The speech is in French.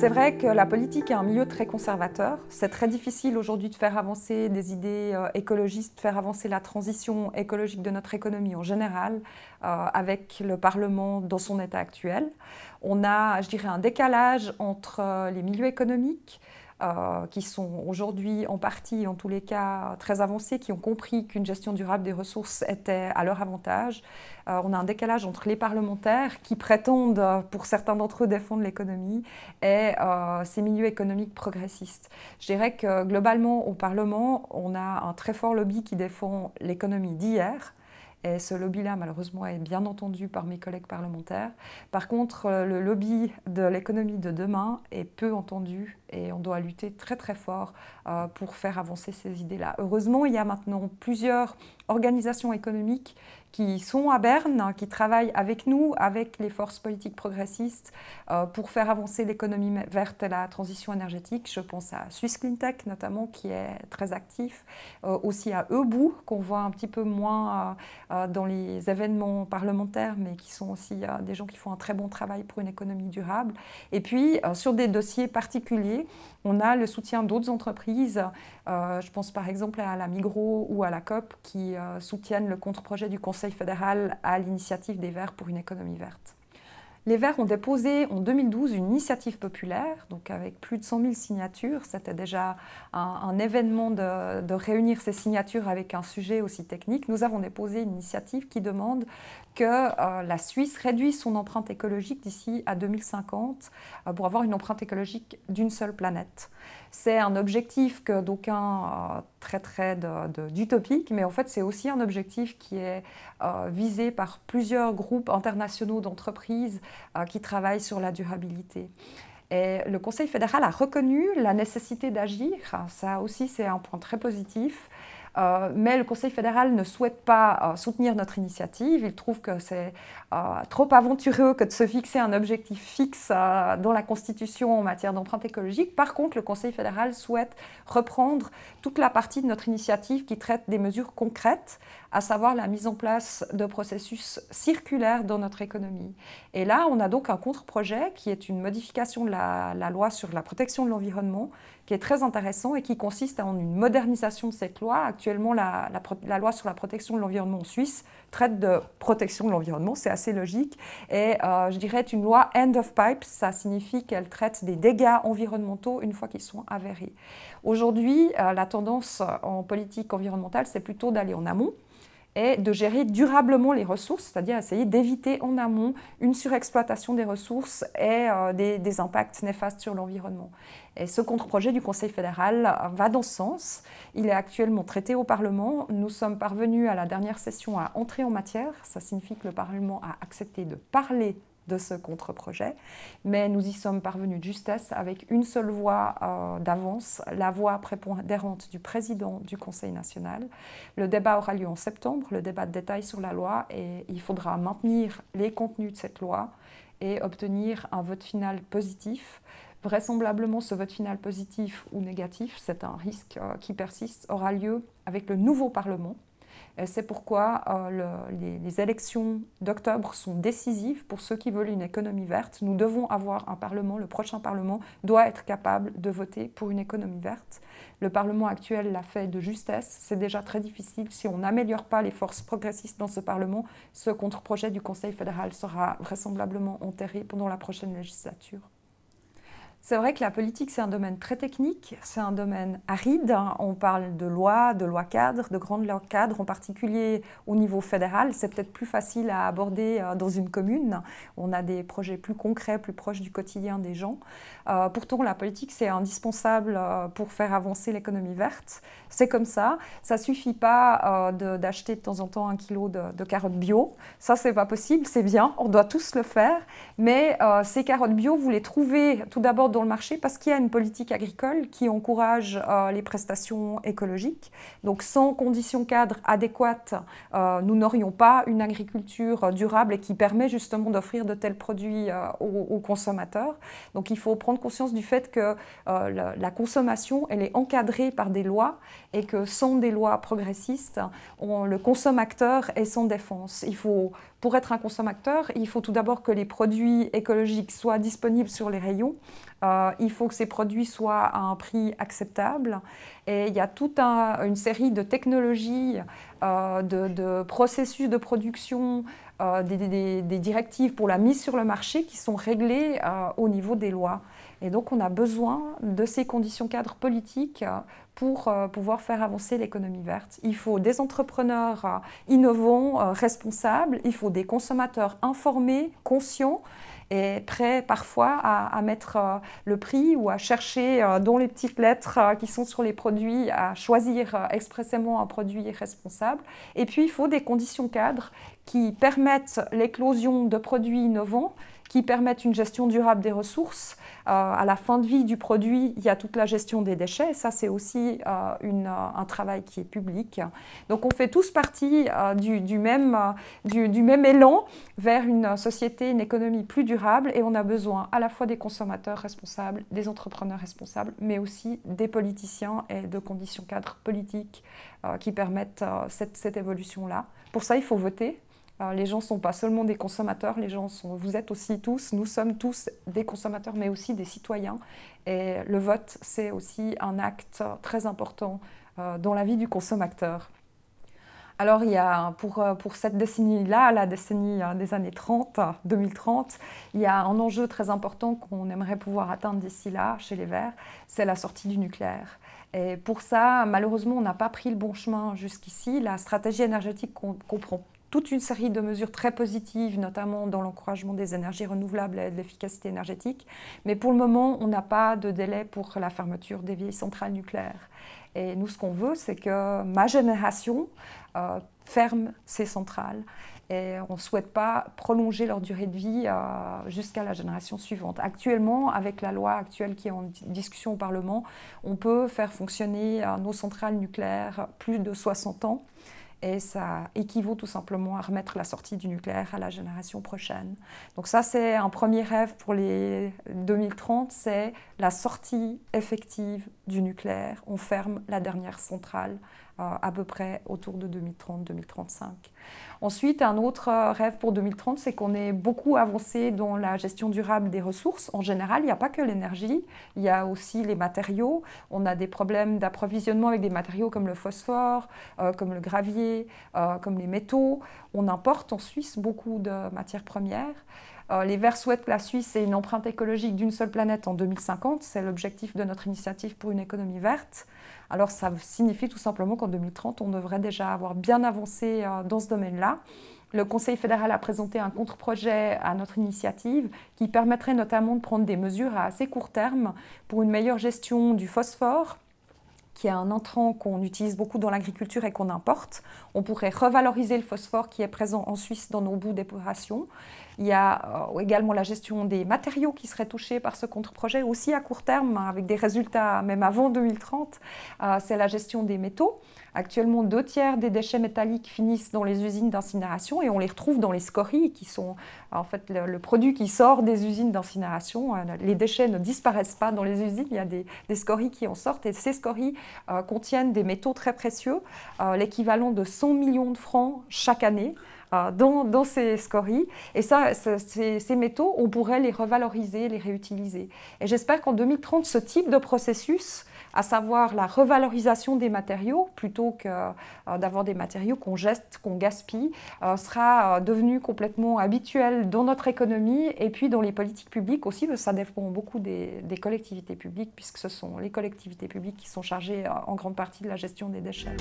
C'est vrai que la politique est un milieu très conservateur. C'est très difficile aujourd'hui de faire avancer des idées écologistes, de faire avancer la transition écologique de notre économie en général avec le Parlement dans son état actuel. On a, je dirais, un décalage entre les milieux économiques qui sont aujourd'hui en partie, en tous les cas, très avancés, qui ont compris qu'une gestion durable des ressources était à leur avantage. On a un décalage entre les parlementaires qui prétendent, pour certains d'entre eux, défendre l'économie et ces milieux économiques progressistes. Je dirais que globalement, au Parlement, on a un très fort lobby qui défend l'économie d'hier. Et ce lobby-là, malheureusement, est bien entendu par mes collègues parlementaires. Par contre, le lobby de l'économie de demain est peu entendu et on doit lutter très très fort pour faire avancer ces idées-là. Heureusement, il y a maintenant plusieurs organisations économiques qui sont à Berne, qui travaillent avec nous, avec les forces politiques progressistes, pour faire avancer l'économie verte et la transition énergétique. Je pense à Swiss Clean Tech notamment, qui est très actif, aussi à Eubou, qu'on voit un petit peu moins dans les événements parlementaires, mais qui sont aussi des gens qui font un très bon travail pour une économie durable. Et puis, sur des dossiers particuliers, on a le soutien d'autres entreprises. Je pense par exemple à la Migros ou à la COP, qui soutiennent le contre-projet du Conseil fédéral à l'initiative des Verts pour une économie verte. Les Verts ont déposé en 2012 une initiative populaire, donc avec plus de 100 000 signatures. C'était déjà un événement de réunir ces signatures avec un sujet aussi technique. Nous avons déposé une initiative qui demande que la Suisse réduise son empreinte écologique d'ici à 2050 pour avoir une empreinte écologique d'une seule planète. C'est un objectif que d'aucuns traiteraient d'utopique, mais en fait c'est aussi un objectif qui est visé par plusieurs groupes internationaux d'entreprises qui travaillent sur la durabilité. Et le Conseil fédéral a reconnu la nécessité d'agir, ça aussi c'est un point très positif. Mais le Conseil fédéral ne souhaite pas soutenir notre initiative. Il trouve que c'est trop aventureux que de se fixer un objectif fixe dans la Constitution en matière d'empreinte écologique. Par contre, le Conseil fédéral souhaite reprendre toute la partie de notre initiative qui traite des mesures concrètes, à savoir la mise en place de processus circulaires dans notre économie. Et là, on a donc un contre-projet qui est une modification de la loi sur la protection de l'environnement, qui est très intéressant et qui consiste en une modernisation de cette loi. Actuellement, la loi sur la protection de l'environnement en Suisse traite de protection de l'environnement, c'est assez logique. Et je dirais une loi « end of pipe », ça signifie qu'elle traite des dégâts environnementaux une fois qu'ils sont avérés. Aujourd'hui, la tendance en politique environnementale, c'est plutôt d'aller en amont et de gérer durablement les ressources, c'est-à-dire essayer d'éviter en amont une surexploitation des ressources et des impacts néfastes sur l'environnement. Et ce contre-projet du Conseil fédéral va dans ce sens. Il est actuellement traité au Parlement. Nous sommes parvenus à la dernière session à entrer en matière. Ça signifie que le Parlement a accepté de parler de ce contre-projet, mais nous y sommes parvenus de justesse avec une seule voix d'avance, la voix prépondérante du président du Conseil national. Le débat aura lieu en septembre, le débat de détail sur la loi, et il faudra maintenir les contenus de cette loi et obtenir un vote final positif. Vraisemblablement, ce vote final positif ou négatif, c'est un risque qui persiste, aura lieu avec le nouveau Parlement. C'est pourquoi les élections d'octobre sont décisives pour ceux qui veulent une économie verte. Nous devons avoir un Parlement, le prochain Parlement doit être capable de voter pour une économie verte. Le Parlement actuel l'a fait de justesse, c'est déjà très difficile. Si on n'améliore pas les forces progressistes dans ce Parlement, ce contre-projet du Conseil fédéral sera vraisemblablement enterré pendant la prochaine législature. C'est vrai que la politique, c'est un domaine très technique, c'est un domaine aride. On parle de lois cadres, de grandes lois cadres, en particulier au niveau fédéral. C'est peut-être plus facile à aborder dans une commune. On a des projets plus concrets, plus proches du quotidien des gens. Pourtant, la politique, c'est indispensable pour faire avancer l'économie verte. C'est comme ça. Ça ne suffit pas d'acheter de temps en temps 1 kilo de carottes bio. Ça, c'est pas possible, c'est bien, on doit tous le faire. Mais ces carottes bio, vous les trouvez tout d'abord dans le marché parce qu'il y a une politique agricole qui encourage les prestations écologiques. Donc sans conditions cadres adéquates, nous n'aurions pas une agriculture durable et qui permet justement d'offrir de tels produits aux consommateurs. Donc il faut prendre conscience du fait que la consommation, elle est encadrée par des lois et que sans des lois progressistes, le consommateur est sans défense. Pour être un consommateur, il faut tout d'abord que les produits écologiques soient disponibles sur les rayons. Il faut que ces produits soient à un prix acceptable. Et il y a toute une série de technologies, de processus de production, des directives pour la mise sur le marché qui sont réglées au niveau des lois. Et donc on a besoin de ces conditions cadres politiques pour pouvoir faire avancer l'économie verte. Il faut des entrepreneurs innovants, responsables, il faut des consommateurs informés, conscients et prêts parfois à mettre le prix ou à chercher dans les petites lettres qui sont sur les produits, à choisir expressément un produit responsable. Et puis il faut des conditions cadres qui permettent l'éclosion de produits innovants, qui permettent une gestion durable des ressources. À la fin de vie du produit, il y a toute la gestion des déchets. Et ça, c'est aussi un travail qui est public. Donc, on fait tous partie du même élan vers une société, une économie plus durable. Et on a besoin à la fois des consommateurs responsables, des entrepreneurs responsables, mais aussi des politiciens et de conditions cadres politiques qui permettent cette évolution-là. Pour ça, il faut voter. Les gens ne sont pas seulement des consommateurs, vous êtes aussi tous, nous sommes tous des consommateurs, mais aussi des citoyens. Et le vote, c'est aussi un acte très important dans la vie du consommateur. Alors, il y a, pour cette décennie-là, la décennie des années 30, 2030, il y a un enjeu très important qu'on aimerait pouvoir atteindre d'ici là, chez les Verts, c'est la sortie du nucléaire. Et pour ça, malheureusement, on n'a pas pris le bon chemin jusqu'ici. La stratégie énergétique comprend toute une série de mesures très positives, notamment dans l'encouragement des énergies renouvelables et de l'efficacité énergétique. Mais pour le moment, on n'a pas de délai pour la fermeture des vieilles centrales nucléaires. Et nous, ce qu'on veut, c'est que ma génération ferme ces centrales. Et on ne souhaite pas prolonger leur durée de vie jusqu'à la génération suivante. Actuellement, avec la loi actuelle qui est en discussion au Parlement, on peut faire fonctionner nos centrales nucléaires plus de 60 ans. Et ça équivaut tout simplement à remettre la sortie du nucléaire à la génération prochaine. Donc ça, c'est un premier rêve pour les 2030, c'est la sortie effective du nucléaire. On ferme la dernière centrale à peu près autour de 2030-2035. Ensuite, un autre rêve pour 2030, c'est qu'on ait beaucoup avancé dans la gestion durable des ressources. En général, il n'y a pas que l'énergie, il y a aussi les matériaux. On a des problèmes d'approvisionnement avec des matériaux comme le phosphore, comme le gravier, comme les métaux. On importe en Suisse beaucoup de matières premières. Les Verts souhaitent que la Suisse ait une empreinte écologique d'une seule planète en 2050. C'est l'objectif de notre initiative pour une économie verte. Alors ça signifie tout simplement qu'en 2030, on devrait déjà avoir bien avancé dans ce domaine-là. Le Conseil fédéral a présenté un contre-projet à notre initiative qui permettrait notamment de prendre des mesures à assez court terme pour une meilleure gestion du phosphore, qui est un intrant qu'on utilise beaucoup dans l'agriculture et qu'on importe. On pourrait revaloriser le phosphore qui est présent en Suisse dans nos boues d'épuration. Il y a également la gestion des matériaux qui seraient touchés par ce contre-projet, aussi à court terme, avec des résultats même avant 2030. C'est la gestion des métaux. Actuellement, 2 tiers des déchets métalliques finissent dans les usines d'incinération et on les retrouve dans les scories qui sont en fait le produit qui sort des usines d'incinération. Les déchets ne disparaissent pas dans les usines, il y a des scories qui en sortent et ces scories contiennent des métaux très précieux, l'équivalent de 100 millions de francs chaque année. Dans ces scories. Et ça, ces métaux, on pourrait les revaloriser, les réutiliser. Et j'espère qu'en 2030, ce type de processus, à savoir la revalorisation des matériaux, plutôt que d'avoir des matériaux qu'on jette, qu'on gaspille, sera devenu complètement habituel dans notre économie et puis dans les politiques publiques aussi, parce que ça dépend beaucoup des collectivités publiques, puisque ce sont les collectivités publiques qui sont chargées en grande partie de la gestion des déchets.